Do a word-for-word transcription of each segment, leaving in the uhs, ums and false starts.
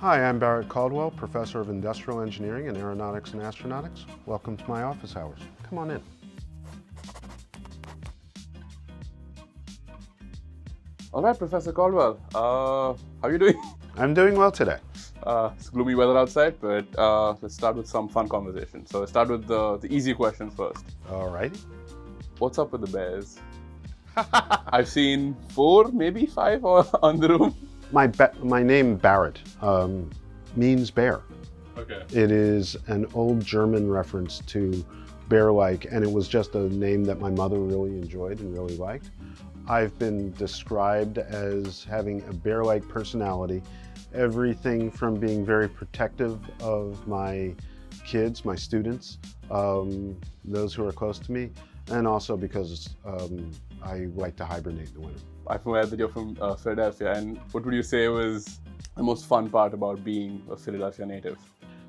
Hi, I'm Barrett Caldwell, Professor of Industrial Engineering and Aeronautics and Astronautics. Welcome to my office hours. Come on in. All right, Professor Caldwell, uh, how are you doing? I'm doing well today. Uh, it's gloomy weather outside, but uh, let's start with some fun conversation. So let's start with the, the easy questions first. All right. What's up with the Bears? I've seen four, maybe five on the room. My, ba my name, Barrett, um, means bear. Okay. It is an old German reference to bear-like, and it was just a name that my mother really enjoyed and really liked. I've been described as having a bear-like personality, everything from being very protective of my kids, my students, um, those who are close to me, and also because um, I like to hibernate in the winter. I'm aware that you're from uh, Philadelphia, and what would you say was the most fun part about being a Philadelphia native?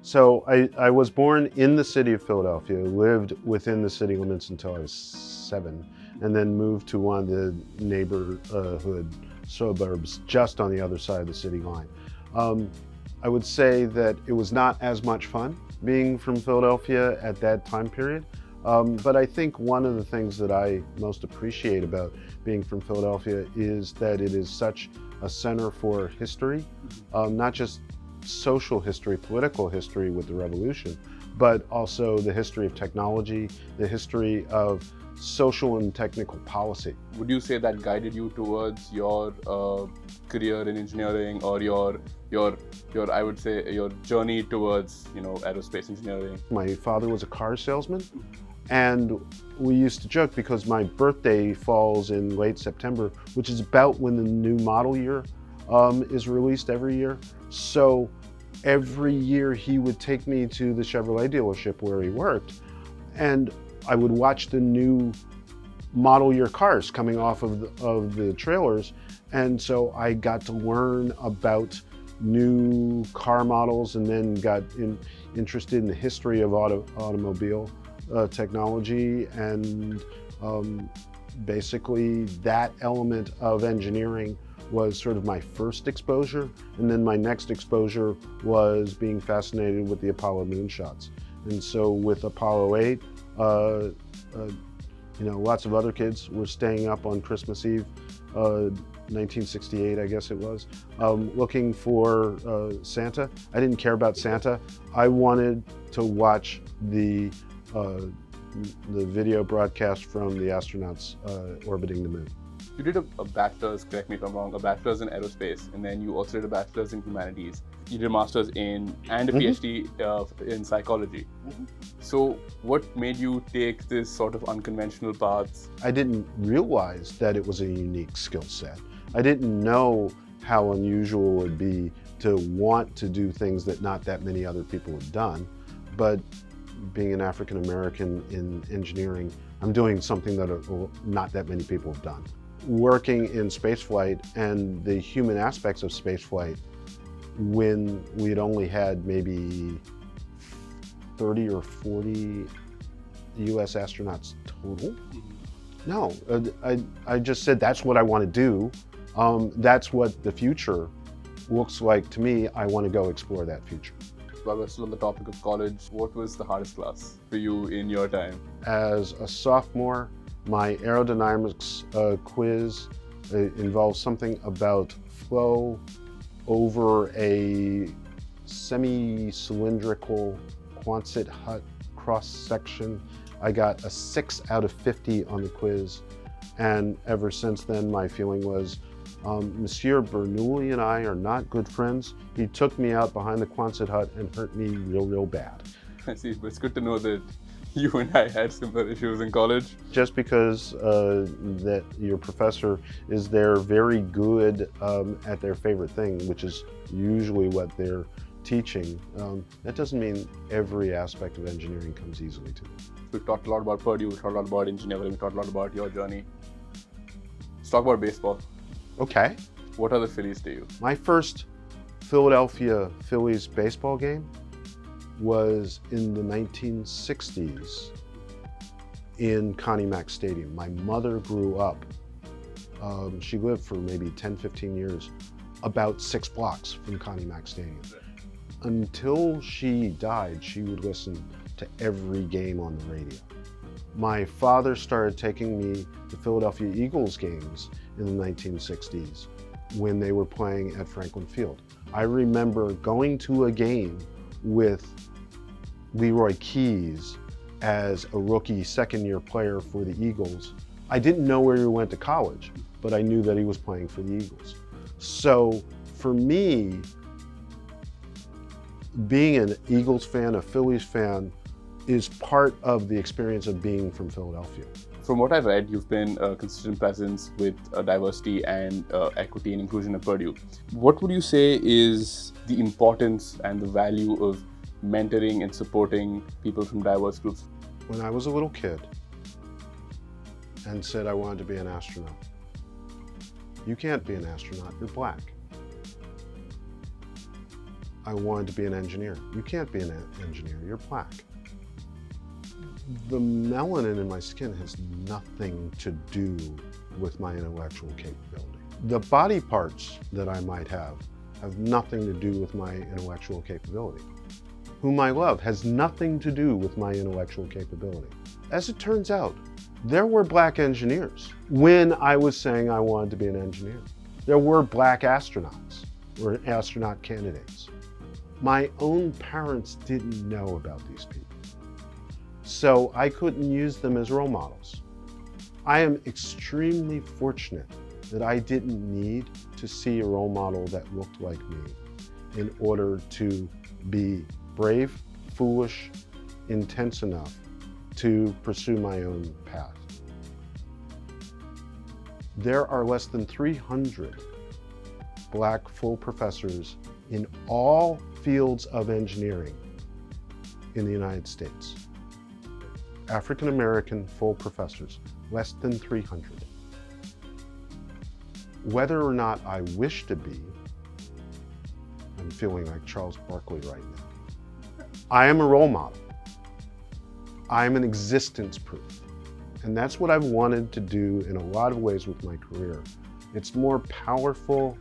So I, I was born in the city of Philadelphia, lived within the city limits until I was seven, and then moved to one of the neighborhood suburbs just on the other side of the city line. Um, I would say that it was not as much fun being from Philadelphia at that time period. Um, but I think one of the things that I most appreciate about being from Philadelphia is that it is such a center for history, um, not just social history, political history with the revolution, but also the history of technology, the history of social and technical policy. Would you say that guided you towards your uh, career in engineering, or your, your, your, I would say, your journey towards, you know, aerospace engineering? My father was a car salesman, and we used to joke because my birthday falls in late September, which is about when the new model year um, is released every year. So every year he would take me to the Chevrolet dealership where he worked, and I would watch the new model year cars coming off of the, of the trailers. And so I got to learn about new car models, and then got in, interested in the history of auto, automobile uh, technology. And um, basically that element of engineering was sort of my first exposure. And then my next exposure was being fascinated with the Apollo moonshots. And so with Apollo eight, Uh, uh, you know, lots of other kids were staying up on Christmas Eve, uh, nineteen sixty-eight, I guess it was, um, looking for uh, Santa. I didn't care about Santa. I wanted to watch the uh, the video broadcast from the astronauts uh, orbiting the moon. You did a, a bachelor's, correct me if I'm wrong, a bachelor's in aerospace, and then you also did a bachelor's in humanities. You did a master's in, and a PhD uh, in psychology. Mm-hmm. So what made you take this sort of unconventional path? I didn't realize that it was a unique skill set. I didn't know how unusual it would be to want to do things that not that many other people have done. But being an African American in engineering, I'm doing something that not that many people have done. Working in spaceflight and the human aspects of spaceflight, when we had only had maybe thirty or forty U S astronauts total. No, I, I just said that's what I want to do. Um, that's what the future looks like to me. I want to go explore that future. While we're still on the topic of college, what was the hardest class for you in your time? As a sophomore, my aerodynamics uh, quiz uh, involves something about flow over a semi-cylindrical Quonset hut cross-section. I got a six out of fifty on the quiz, and ever since then my feeling was um, Monsieur Bernoulli and I are not good friends. He took me out behind the Quonset hut and hurt me real, real bad. I see, but it's good to know that you and I had similar issues in college. Just because uh, that your professor is there very good um, at their favorite thing, which is usually what they're teaching, um, that doesn't mean every aspect of engineering comes easily to them. We've talked a lot about Purdue, we've talked a lot about engineering, we've talked a lot about your journey. Let's talk about baseball. Okay. What are the Phillies to you? My first Philadelphia Phillies baseball game was in the nineteen sixties in Connie Mack Stadium. My mother grew up, um, she lived for maybe ten, fifteen years about six blocks from Connie Mack Stadium. Until she died, she would listen to every game on the radio. My father started taking me to Philadelphia Eagles games in the nineteen sixties when they were playing at Franklin Field. I remember going to a game with Leroy Keyes as a rookie second-year player for the Eagles. I didn't know where he went to college, but I knew that he was playing for the Eagles. So for me, being an Eagles fan, a Phillies fan, is part of the experience of being from Philadelphia. From what I read, you've been a consistent presence with uh, diversity and uh, equity and inclusion at Purdue. What would you say is the importance and the value of mentoring and supporting people from diverse groups? When I was a little kid and said I wanted to be an astronaut, you can't be an astronaut, you're black. I wanted to be an engineer. You can't be an engineer, you're black. The melanin in my skin has nothing to do with my intellectual capability. The body parts that I might have have nothing to do with my intellectual capability. Whom I love has nothing to do with my intellectual capability. As it turns out, there were black engineers when I was saying I wanted to be an engineer. There were black astronauts or astronaut candidates. My own parents didn't know about these people. So I couldn't use them as role models. I am extremely fortunate that I didn't need to see a role model that looked like me in order to be brave, foolish, intense enough to pursue my own path. There are less than three hundred black full professors in all fields of engineering in the United States. African-American full professors, less than three hundred. Whether or not I wish to be, I'm feeling like Charles Barkley right now. I am a role model. I am an existence proof. And that's what I've wanted to do in a lot of ways with my career. It's more powerful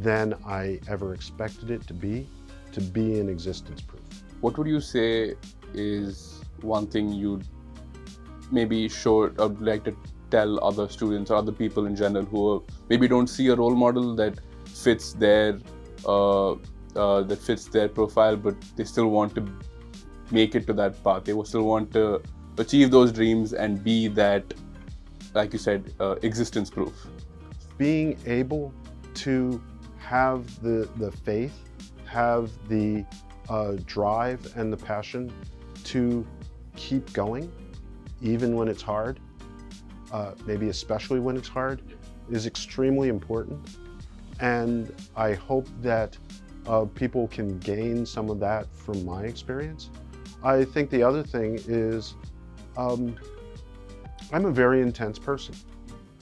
than I ever expected it to be, to be an existence proof. What would you say is one thing you'd maybe sure I'd like to tell other students or other people in general who maybe don't see a role model that fits their uh, uh, that fits their profile, but they still want to make it to that path. They still want to achieve those dreams and be that, like you said, uh, existence proof. Being able to have the the faith, have the uh, drive and the passion to keep going, even when it's hard, uh, maybe especially when it's hard, is extremely important. And I hope that uh, people can gain some of that from my experience. I think the other thing is, um, I'm a very intense person.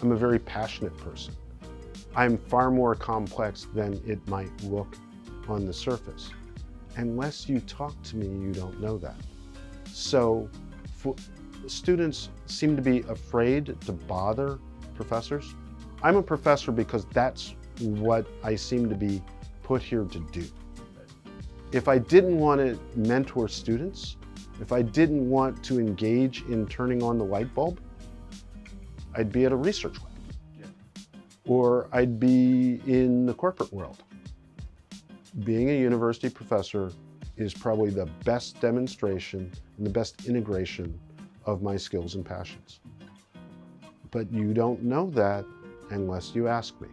I'm a very passionate person. I'm far more complex than it might look on the surface. Unless you talk to me, you don't know that. So, for, students seem to be afraid to bother professors. I'm a professor because that's what I seem to be put here to do. If I didn't want to mentor students, if I didn't want to engage in turning on the light bulb, I'd be at a research lab. Yeah. Or I'd be in the corporate world. Being a university professor is probably the best demonstration and the best integration of my skills and passions. But you don't know that unless you ask me.